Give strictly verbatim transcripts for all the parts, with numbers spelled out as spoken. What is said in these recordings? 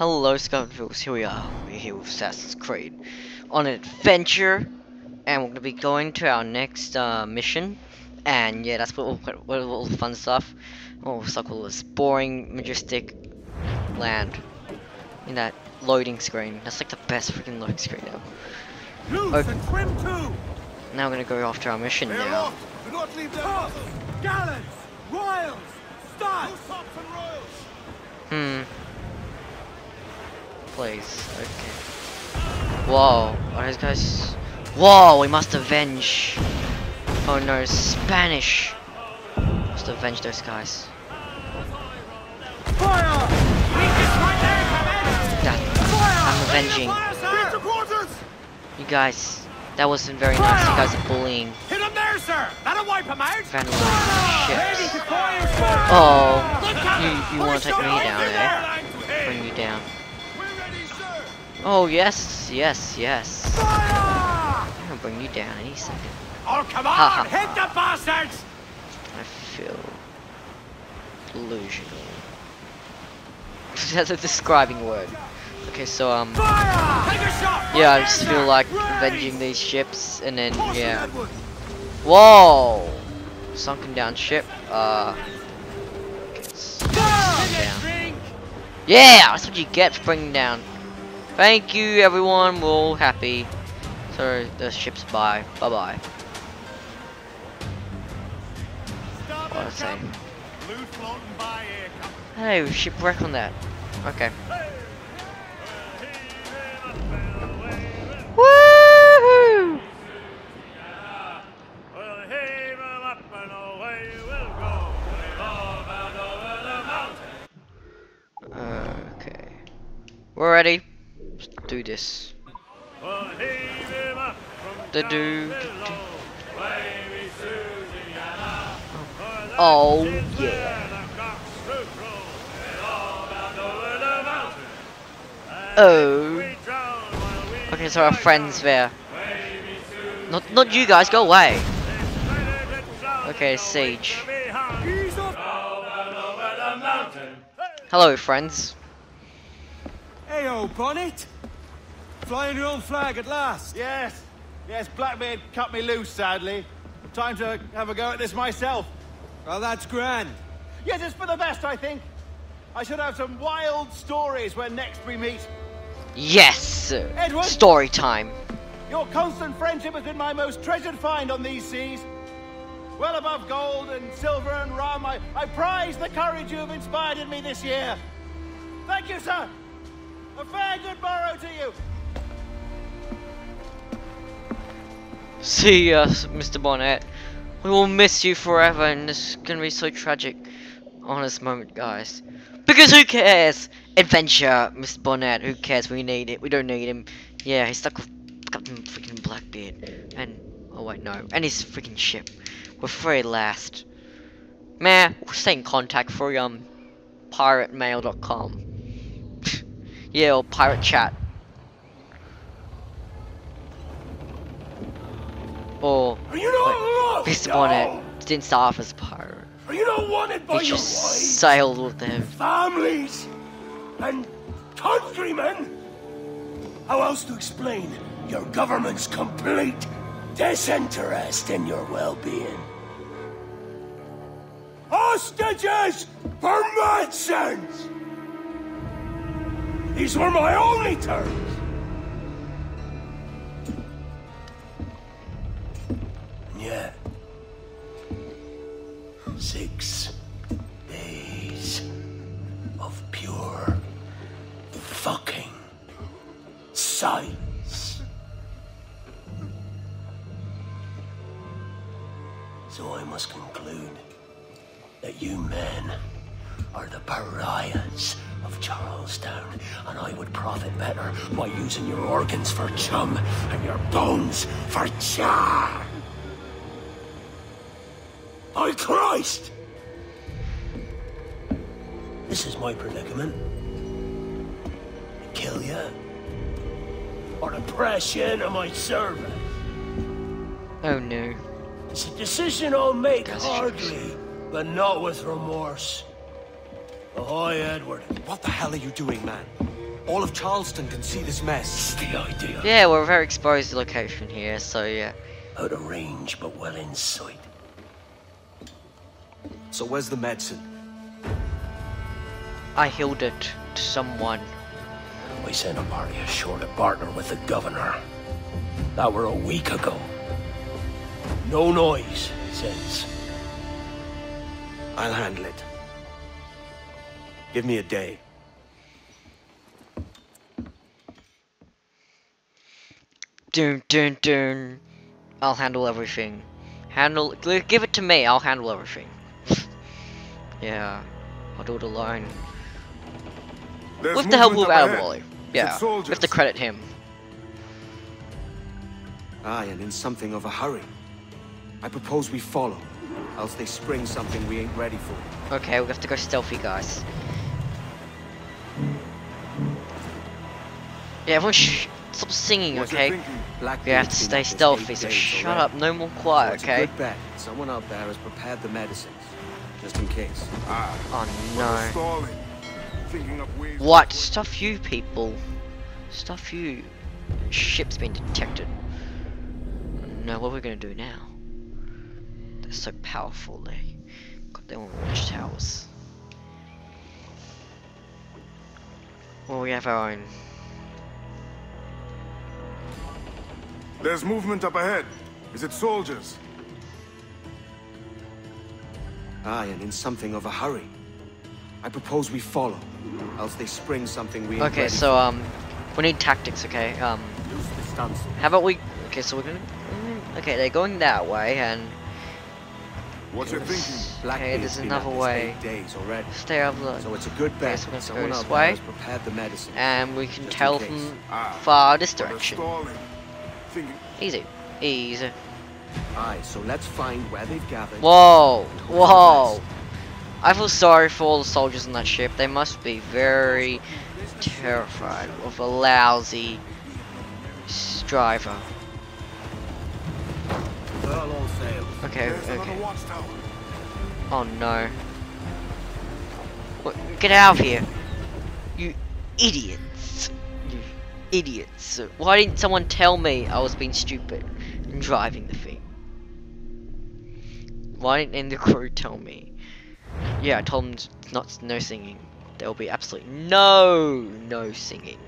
Hello, Scoundrels. Here we are. We're here with Assassin's Creed on an adventure, and we're gonna be going to our next uh, mission. And yeah, that's what all, what all the fun stuff. Oh, it's like all this boring, majestic land in that loading screen. That's like the best freaking loading screen now. Okay. Now we're gonna go after our mission now. Do not leave the house. Gallants, royals, stars. Hmm. Please, okay. Whoa, are these guys? Whoa, we must avenge. Oh no, Spanish. Must avenge those guys. Fire! That, I'm avenging. You guys, that wasn't very nice. You guys are bullying. Hit him there, sir. That'll wipe him out. Vandalizing. Oh, you, you want to take me down, eh? Bring you down. Oh yes, yes, yes. Fire! I'm gonna bring you down any second. Oh come on! Ha, ha. Hit the bastards! I feel delusional. That's a describing word. Okay, so um, yeah, I just feel like avenging these ships, and then yeah. Whoa! Sunken down ship. Uh. Down. Yeah, that's what you get for bringing down. Thank you, everyone. We're all happy. So the ship's bye. Bye bye. What a thing. Hey, shipwreck on that. Okay. Woohoo! Okay. We're ready. Do this. The do. Oh yeah. Oh. Okay, so our friends there. Not, not you guys. Go away. Okay, siege. Hello, friends. Hey, old Bonnet. Flying your own flag at last. Yes, yes, Blackbeard cut me loose, sadly. Time to have a go at this myself. Well, that's grand. Yes, it's for the best, I think. I should have some wild stories when next we meet. Yes, Edward. Story time. Your constant friendship has been my most treasured find on these seas. Well above gold and silver and rum, I, I prize the courage you've inspired in me this year. Thank you, sir. A fair good morrow to you. See us, Mister Bonnet. We will miss you forever, and this is gonna be so tragic. Honest moment, guys. Because who cares? Adventure, Mister Bonnet. Who cares? We need it. We don't need him. Yeah, he's stuck with Captain freaking Blackbeard. And oh wait, no. And his freaking ship. We're free at last. Meh. We'll stay in contact for um, pirate mail dot com. Yeah, or pirate chat. Or oh, Mister Bonnet didn't start off as a pirate. Are you not wanted by he your just wives, sailed with them. Families and countrymen. How else to explain your government's complete disinterest in your well-being? Hostages for merchants. These were my only terms. Yeah. Six days of pure fucking silence. So I must conclude that you men are the pariahs of Charlestown, and I would profit better by using your organs for chum and your bones for char. By Christ! This is my predicament. To kill you, or to press you into my service. Oh no. It's a decision I'll make hardly, but not with remorse. Ahoy, Edward. What the hell are you doing, man? All of Charleston can see this mess. It's the idea. Yeah, we're a very exposed location here, so yeah. Out of range, but well in sight. So where's the medicine? I healed it to someone. We sent a party ashore to partner with the governor. That were a week ago. No noise since. I'll handle it. Give me a day. Dun dun dun. I'll handle everything. Handle. Give it to me. I'll handle everything. Yeah, I'll do it alone. There's with the help of Adéwalé. Yeah, we have to credit him. Aye, and in something of a hurry. I propose we follow, else they spring something we ain't ready for. Okay, we have to go stealthy, guys. Yeah, everyone sh stop singing, okay? We have to stay stealthy, so shut up, no more quiet, okay? Good bet. Someone out there has prepared the medicines, just in case. Ah, oh no. What? Stuff you people. Stuff you. Ship's been detected. Now what are we gonna do now? They're so powerful, they got their own watch towers. Well, we have our own. There's movement up ahead. Is it soldiers? Aye, and in something of a hurry. I propose we follow, else they spring something we. Okay, so um, we need tactics. Okay, um, how about we? Okay, so we're gonna. Okay, they're going that way, and. What's your thinking? Okay, there's another way. Stay up, look. So it's a good bet. Okay, so we're gonna go this way, and we can tell from far this direction. Easy, easy. Aye, so let's find where they've gathered. Whoa, whoa. I feel sorry for all the soldiers on that ship. They must be very terrified of a lousy driver. Okay, okay. Oh no. What? Get out of here. You idiots. You idiots. Why didn't someone tell me I was being stupid and driving the thing? Why didn't the crew tell me? Yeah, I told them not no singing. There will be absolutely no no singing.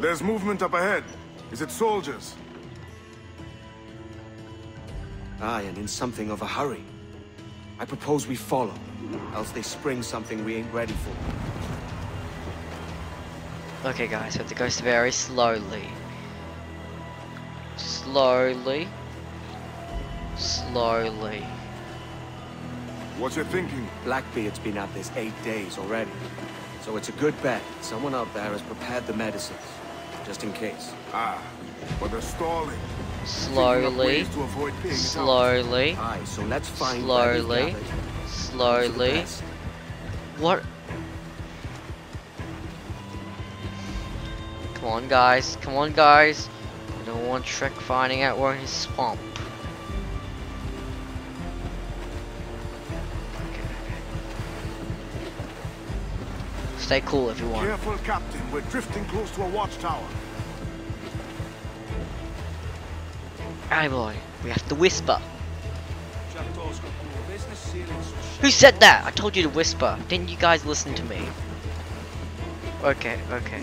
There's movement up ahead. Is it soldiers? Aye, and in something of a hurry. I propose we follow, else they spring something we ain't ready for. Okay, guys, we have to go very slowly. Slowly. Slowly. What's your thinking? Blackbeard's been at this eight days already. So it's a good bet. Someone out there has prepared the medicines. Just in case. Ah, but they're stalling. Slowly. To avoid slowly. Aye, so let's find slowly. Slowly. What? Come on, guys. Come on, guys. I don't want Shrek finding out we're in his swamp. Stay cool, everyone. Careful, Captain. We're drifting close to a watchtower. Aye, boy. We have to whisper. Who said that? I told you to whisper. Didn't you guys listen to me? Okay, okay.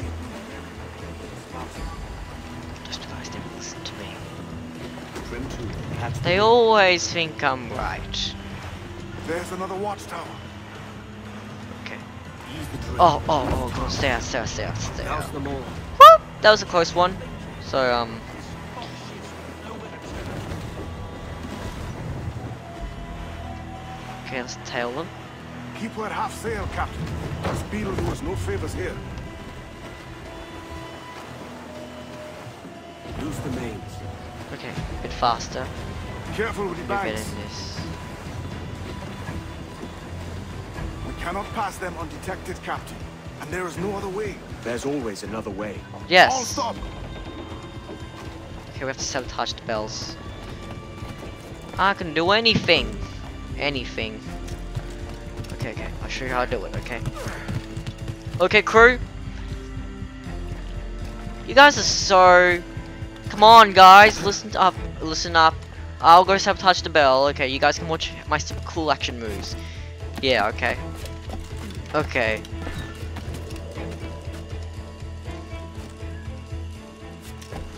Those guys didn't listen to me. They always think I'm right. There's another watchtower. Oh, oh, oh, God, stay out, stay out, stay out, stay out. Whoop! That was a close one. So, um... okay, let's tail them. Keep her half sail, Captain. This beetle does no favors here. Lose the mains. Okay, a bit faster. Careful with the bags. Cannot pass them undetected, Captain. And there is no other way. There's always another way. Yes. All stop. Okay, we have to sabotage the bells. I can do anything. Anything. okay, okay. I'll show you how to do it, okay? Okay, crew. You guys are so... Come on, guys. Listen up. Listen up. I'll go sabotage the bell. Okay, you guys can watch my cool action moves. Yeah, okay. Okay.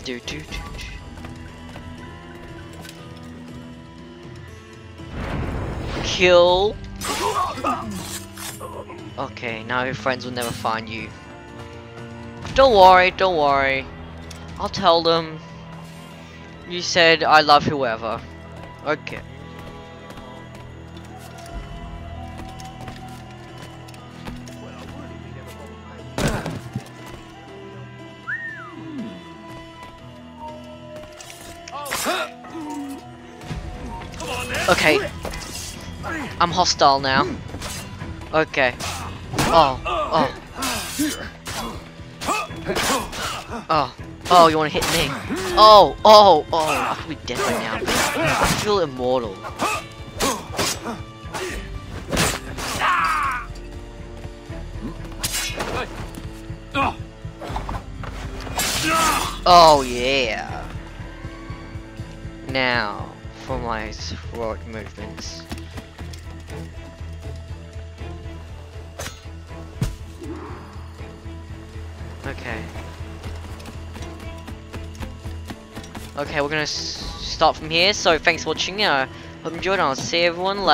Do, do, do, do. Kill. Okay, now your friends will never find you. Don't worry, don't worry. I'll tell them. You said I love whoever. Okay. Okay. I'm hostile now. Okay. Oh, oh. Oh. Oh, you wanna hit me? Oh, oh, oh, I could be dead right now. I feel immortal. Oh yeah. Now for my heroic movements. Okay. Okay, we're gonna s start from here, so thanks for watching, I uh, hope you enjoyed, and I'll see everyone later.